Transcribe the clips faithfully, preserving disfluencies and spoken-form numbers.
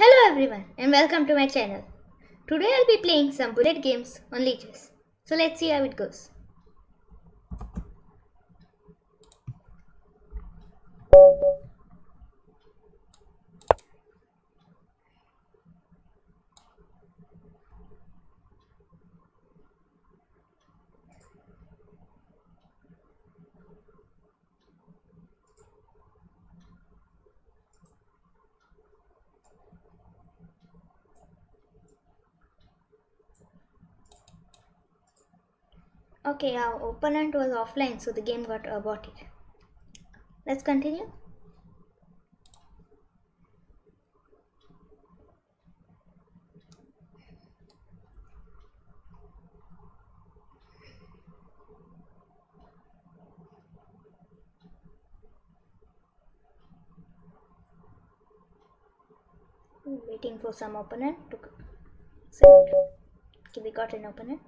Hello everyone and welcome to my channel. Today I'll be playing some bullet games on Lichess. So let's see how it goes. Okay, our opponent was offline, so the game got aborted. Let's continue. Waiting for some opponent to set. Okay, we got an opponent.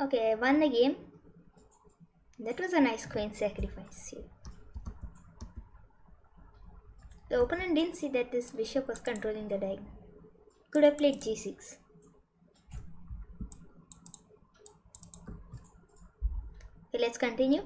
Okay, I won the game. That was a nice queen sacrifice here. The opponent didn't see that this bishop was controlling the diagonal. Could have played g six. Okay, let's continue.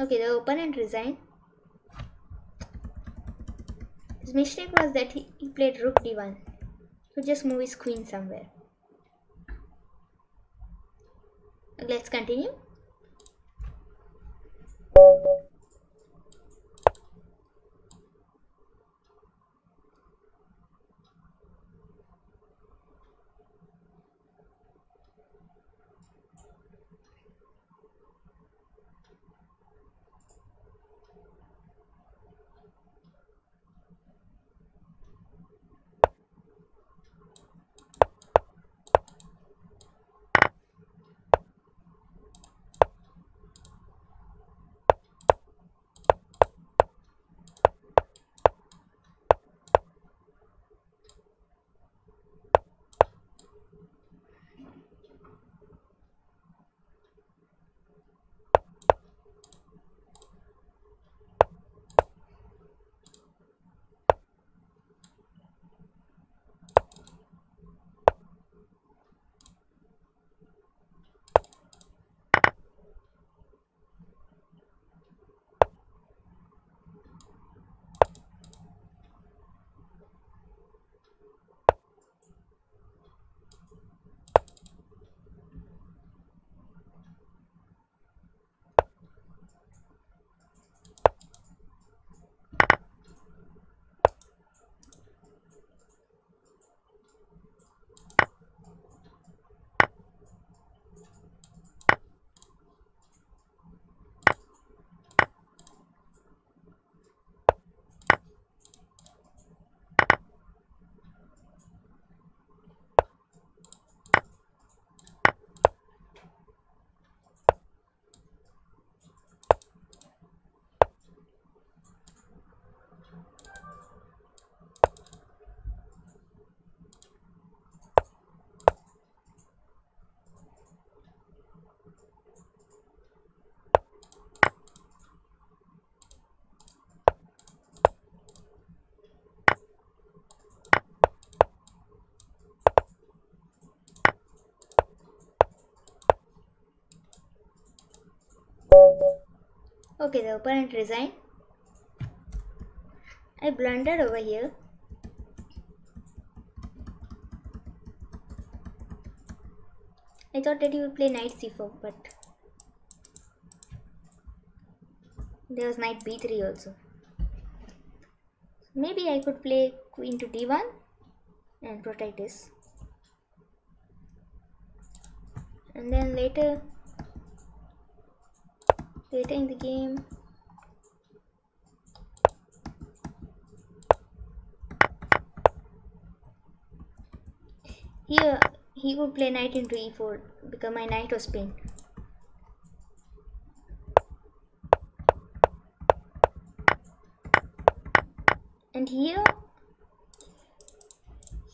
Okay, the opponent resigned. His mistake was that he, he played rook d one. So just move his queen somewhere. Let's continue. Okay, the opponent resigned. I blundered over here. I thought that he would play knight c four, but there was knight b three also. Maybe I could play queen to d one and protect this. And then later, later in the game, here he would play knight into e four because my knight was pinned. And here,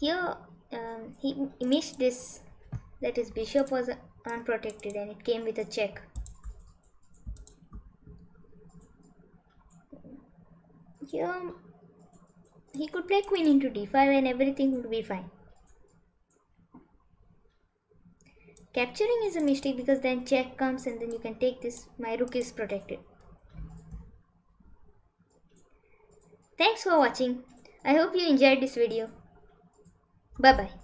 here um, he missed this, that his bishop was unprotected and it came with a check. Here he could play queen into d five and everything would be fine. Capturing is a mistake because then check comes and then you can take this. My rook is protected. Thanks for watching. I hope you enjoyed this video. Bye bye.